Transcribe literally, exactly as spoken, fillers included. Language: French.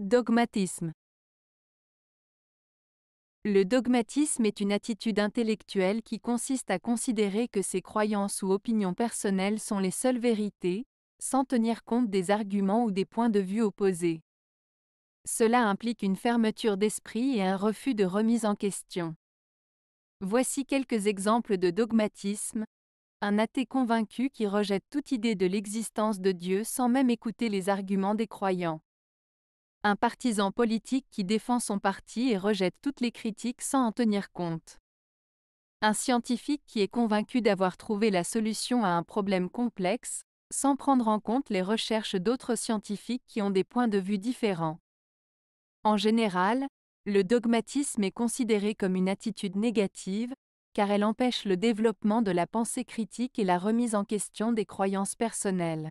Dogmatisme. Le dogmatisme est une attitude intellectuelle qui consiste à considérer que ses croyances ou opinions personnelles sont les seules vérités, sans tenir compte des arguments ou des points de vue opposés. Cela implique une fermeture d'esprit et un refus de remise en question. Voici quelques exemples de dogmatisme. Un athée convaincu qui rejette toute idée de l'existence de Dieu sans même écouter les arguments des croyants. Un partisan politique qui défend son parti et rejette toutes les critiques sans en tenir compte. Un scientifique qui est convaincu d'avoir trouvé la solution à un problème complexe, sans prendre en compte les recherches d'autres scientifiques qui ont des points de vue différents. En général, le dogmatisme est considéré comme une attitude négative, car elle empêche le développement de la pensée critique et la remise en question des croyances personnelles.